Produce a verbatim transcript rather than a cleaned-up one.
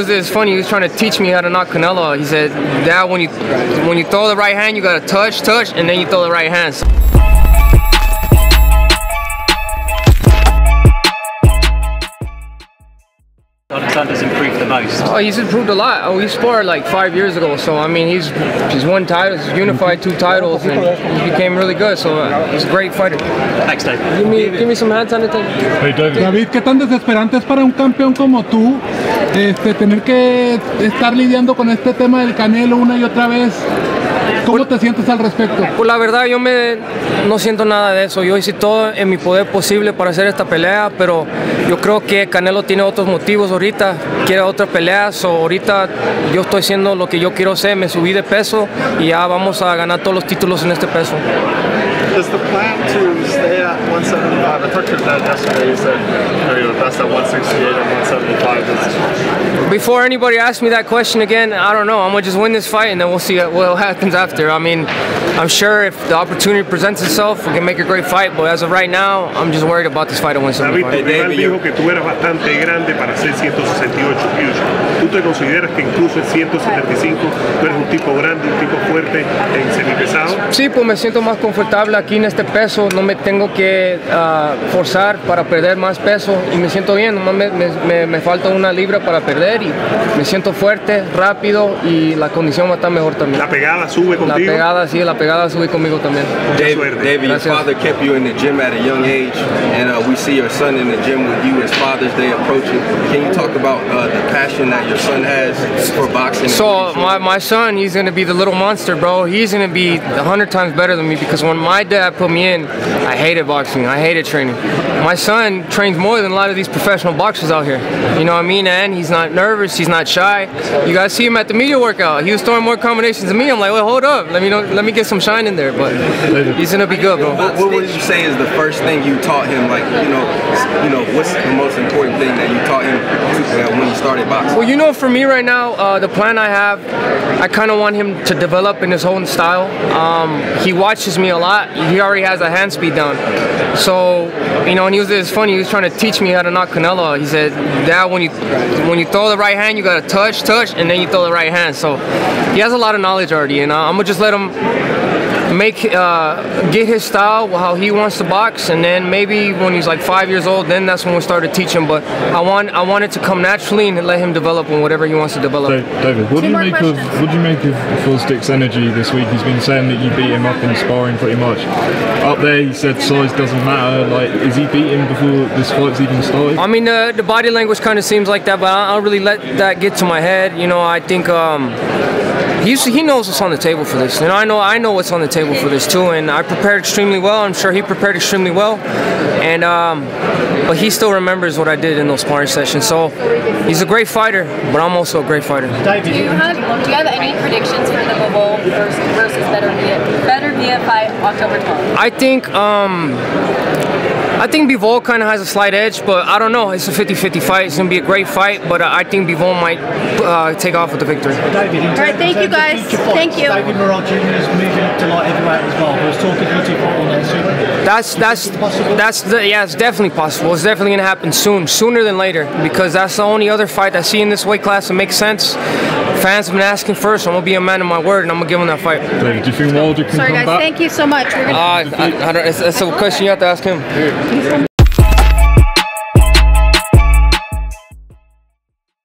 It's funny, he was trying to teach me how to knock Canelo out. He said, Dad, when you, when you throw the right hand, you gotta touch, touch, and then you throw the right hand. So Alexander's improved the most. Oh, he's improved a lot. Oh, he sparred like five years ago, so I mean, he's he's won titles, he's unified two titles, and he became really good. So uh, he's a great fighter. Thanks, Dave. Give me, give me some hands on it. Hey, David. David, ¿qué tan desesperante es para un campeón como tú este tener que estar lidiando con este tema del Canelo una y otra vez? ¿Cómo te sientes al respecto? Pues la verdad yo me, no siento nada de eso. Yo hice todo en mi poder posible para hacer esta pelea, pero yo creo que Canelo tiene otros motivos ahorita, quiere otra pelea, so ahorita yo estoy haciendo lo que yo quiero hacer, me subí de peso y ya vamos a ganar todos los títulos en este peso. Is the plan to stay at one seventy-five? I talked to Dad yesterday. You said you know, you're the best at one sixty-eight and one seventy-five. Before anybody asks me that question again, I don't know. I'm gonna just win this fight and then we'll see what happens after. I mean, I'm sure if the opportunity presents itself, we can make a great fight. But as of right now, I'm just worried about this fight at one seventy-five. David, David dijo que tú eras bastante grande para ser ciento sesenta y ocho kilos. ¿Tú te consideras que incluso en ciento setenta y cinco tú eres un tipo grande, un tipo fuerte en semipesado? Sí, pues me siento más confortable aquí en este peso, no me tengo que uh, forzar para perder más peso y me siento bien, nomás me, me, me falta una libra para perder y me siento fuerte, rápido y la condición va a estar mejor también. ¿La pegada sube contigo? La pegada, sí, la pegada sube conmigo también. David, David, your father kept you in the gym at a young age and uh, we see your son in the gym with you as Father's Day approaching. Can you talk about uh, the passion that your son has for boxing? So my, my son, he's going to be the little monster, bro. He's going to be a hundred times better than me because when my dad Dad put me in, I hated boxing, I hated training. My son trains more than a lot of these professional boxers out here, you know what I mean, and he's not nervous, he's not shy. You guys see him at the media workout, he was throwing more combinations than me. I'm like, well, hold up, let me know, let me get some shine in there, but he's gonna be good, bro. What, what would you say is the first thing you taught him, like, you know, you know, what's the most important thing that you taught him when he started boxing? Well, you know, for me right now, uh, the plan I have, I kind of want him to develop in his own style. Um, he watches me a lot. He already has a hand speed down. So, you know, and he was, it's funny, he was trying to teach me how to knock Canelo out. He said, Dad, when you, when you throw the right hand, you gotta touch, touch, and then you throw the right hand. So, he has a lot of knowledge already, and I'm gonna just let him make, uh, get his style, how he wants to box, and then maybe when he's like five years old, then that's when we started teaching. But I want, I want it to come naturally and let him develop on whatever he wants to develop. So, David, what do you make of, what do you make of Full Stick's energy this week? He's been saying that you beat him up in sparring pretty much. Up there, he said size doesn't matter. Like, is he beaten before this fight's even started? I mean, uh, the body language kind of seems like that, but I don't really let that get to my head. You know, I think. Um, He, he knows what's on the table for this. You know, I know I know what's on the table for this too, and I prepared extremely well. I'm sure he prepared extremely well, and um, but he still remembers what I did in those sparring sessions. So he's a great fighter, but I'm also a great fighter. David, do you have do you have any predictions for the Bivol versus, versus Beterbiev Beterbiev fight October twelfth? I think. Um, I think Bivol kind of has a slight edge, but I don't know. It's a fifty fifty fight. It's going to be a great fight, but uh, I think Bivol might uh, take off with the victory. David, all right, thank you guys. Thank you. David Morrell Junior is moving to light heavyweight as well. Who's talking to you football next week? That's that's that's the, yeah, it's definitely possible. It's definitely going to happen soon, sooner than later, because that's the only other fight I see in this weight class that makes sense. Fans have been asking first, so I'm going to be a man of my word, and I'm going to give them that fight. David, do you think Wilder can Sorry, come guys, back? Sorry guys, thank you so much. We're gonna uh, I, I don't, it's, it's a question you have to ask him. Yeah.